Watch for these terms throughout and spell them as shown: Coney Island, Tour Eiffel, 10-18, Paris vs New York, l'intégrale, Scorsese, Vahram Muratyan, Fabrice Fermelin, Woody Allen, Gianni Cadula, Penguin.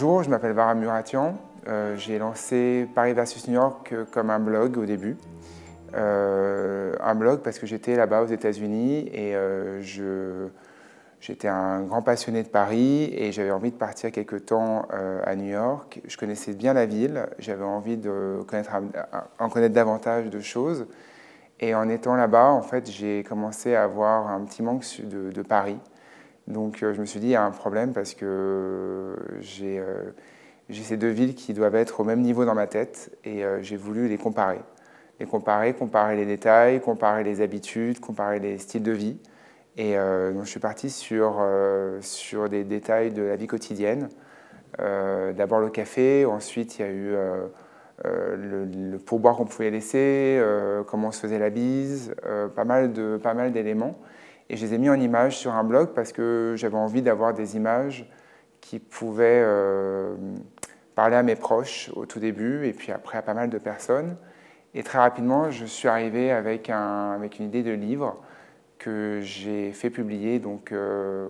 Bonjour, je m'appelle Vahram Muratyan. J'ai lancé Paris vs New York comme un blog au début. Un blog parce que j'étais là-bas aux États-Unis et j'étais un grand passionné de Paris et j'avais envie de partir quelques temps à New York. Je connaissais bien la ville, j'avais envie de en connaître davantage de choses. Et en étant là-bas, en fait, j'ai commencé à avoir un petit manque de Paris. Donc je me suis dit, il y a un problème parce que j'ai ces deux villes qui doivent être au même niveau dans ma tête et j'ai voulu les comparer. Comparer les détails, comparer les habitudes, comparer les styles de vie. Et donc je suis parti sur des détails de la vie quotidienne. D'abord le café, ensuite il y a eu le pourboire qu'on pouvait laisser, comment on se faisait la bise, pas mal d'éléments. Et je les ai mis en images sur un blog parce que j'avais envie d'avoir des images qui pouvaient parler à mes proches au tout début et puis après à pas mal de personnes. Et très rapidement, je suis arrivé avec une idée de livre que j'ai fait publier donc,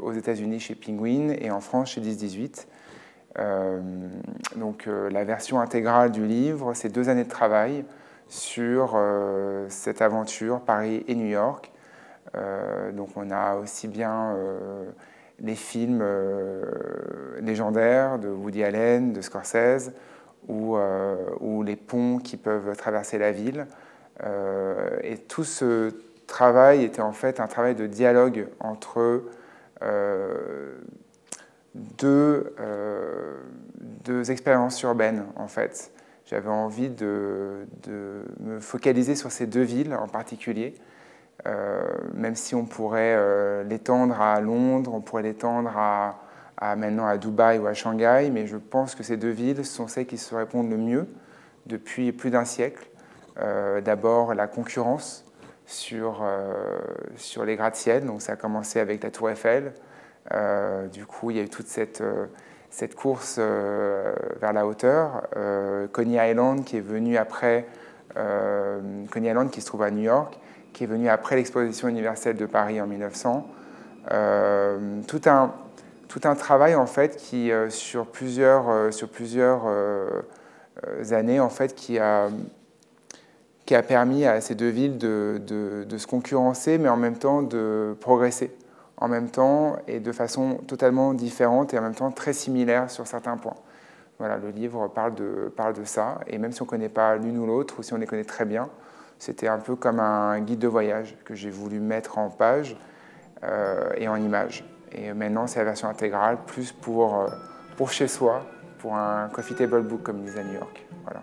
aux États-Unis chez Penguin et en France chez 10-18. La version intégrale du livre, c'est 2 années de travail sur cette aventure Paris et New York. Donc on a aussi bien les films légendaires de Woody Allen, de Scorsese, ou les ponts qui peuvent traverser la ville. Et tout ce travail était en fait un travail de dialogue entre deux expériences urbaines, en fait. J'avais envie de me focaliser sur ces deux villes en particulier, même si on pourrait l'étendre à Londres, on pourrait l'étendre maintenant à Dubaï ou à Shanghai, mais je pense que ces deux villes sont celles qui se répondent le mieux depuis plus d'un siècle. D'abord la concurrence sur les gratte-ciels, donc ça a commencé avec la Tour Eiffel. Du coup, il y a eu toute cette course vers la hauteur. Coney Island qui est venu après, Coney Island qui se trouve à New York, qui est venu après l'exposition universelle de Paris en 1900. Tout un travail en fait qui sur plusieurs années en fait qui a permis à ces deux villes de se concurrencer, mais en même temps de progresser en même temps et de façon totalement différente et en même temps très similaire sur certains points. Voilà, le livre parle de ça, et même si on ne connaît pas l'une ou l'autre, ou si on les connaît très bien, c'était un peu comme un guide de voyage que j'ai voulu mettre en page et en images. Et maintenant, c'est la version intégrale, plus pour chez soi, pour un coffee table book, comme ils disent à New York. Voilà.